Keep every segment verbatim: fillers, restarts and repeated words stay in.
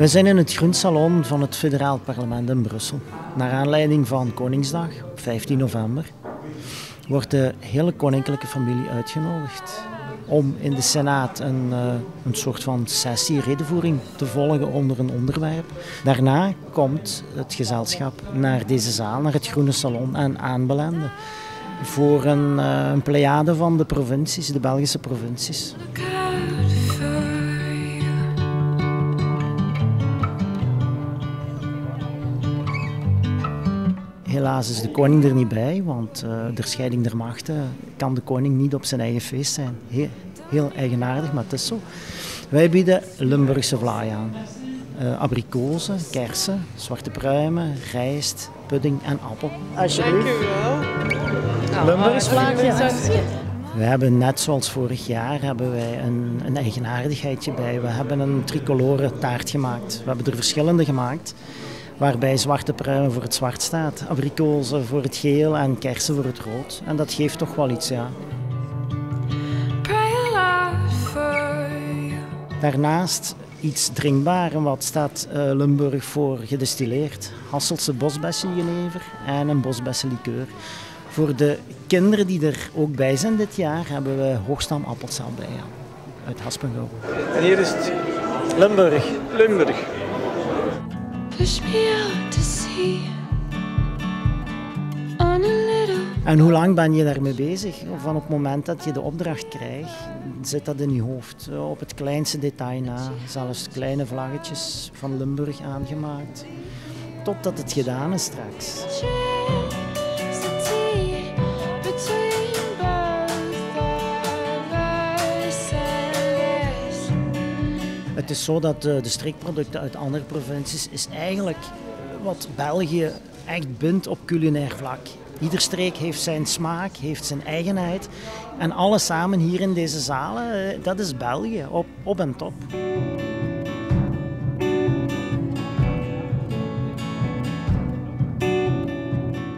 We zijn in het Groen Salon van het Federaal Parlement in Brussel. Naar aanleiding van Koningsdag, vijftien november, wordt de hele Koninklijke Familie uitgenodigd om in de Senaat een, uh, een soort van sessie, redenvoering te volgen onder een onderwerp. Daarna komt het gezelschap naar deze zaal, naar het Groene Salon en aanbelenden voor een, uh, een pleiade van de provincies, de Belgische provincies. Helaas is de koning er niet bij, want uh, de scheiding der machten kan de koning niet op zijn eigen feest zijn. Heel, heel eigenaardig, maar het is zo. Wij bieden Limburgse vlaai aan. Uh, abrikozen, kersen, zwarte pruimen, rijst, pudding en appel. Alsjeblieft. Dankjewel. Limburgse vlaai. We hebben net zoals vorig jaar hebben wij een, een eigenaardigheidje bij. We hebben een tricolore taart gemaakt. We hebben er verschillende gemaakt. Waarbij zwarte pruimen voor het zwart staat, abrikozen voor het geel en kersen voor het rood. En dat geeft toch wel iets, ja. Daarnaast iets drinkbaar en wat staat Limburg voor gedestilleerd. Hasseltse bosbessenjenever en een bosbessenlikeur. Voor de kinderen die er ook bij zijn dit jaar, hebben we hoogstam appelsap bij, ja. Uit Haspengouw. En hier is het Limburg. Limburg. En hoe lang ben je daarmee bezig? Van op het moment dat je de opdracht krijgt, zit dat in je hoofd. Op het kleinste detail na, zelfs kleine vlaggetjes van Limburg aangemaakt. Totdat het gedaan is straks. Het is zo dat de streekproducten uit andere provincies is eigenlijk wat België echt bindt op culinair vlak. Ieder streek heeft zijn smaak, heeft zijn eigenheid. En alles samen hier in deze zalen, dat is België, op, op en top.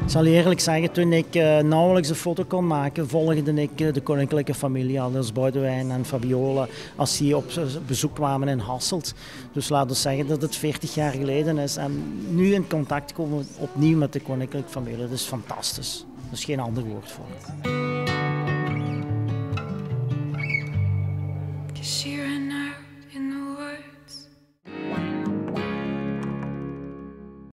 Ik zal je eerlijk zeggen, toen ik uh, nauwelijks een foto kon maken, volgde ik uh, de koninklijke familie, dus Boudewijn en Fabiola, als die op uh, bezoek kwamen in Hasselt. Dus laten we zeggen dat het veertig jaar geleden is. En nu in contact komen we opnieuw met de koninklijke familie. Dat is fantastisch. Er is geen ander woord voor.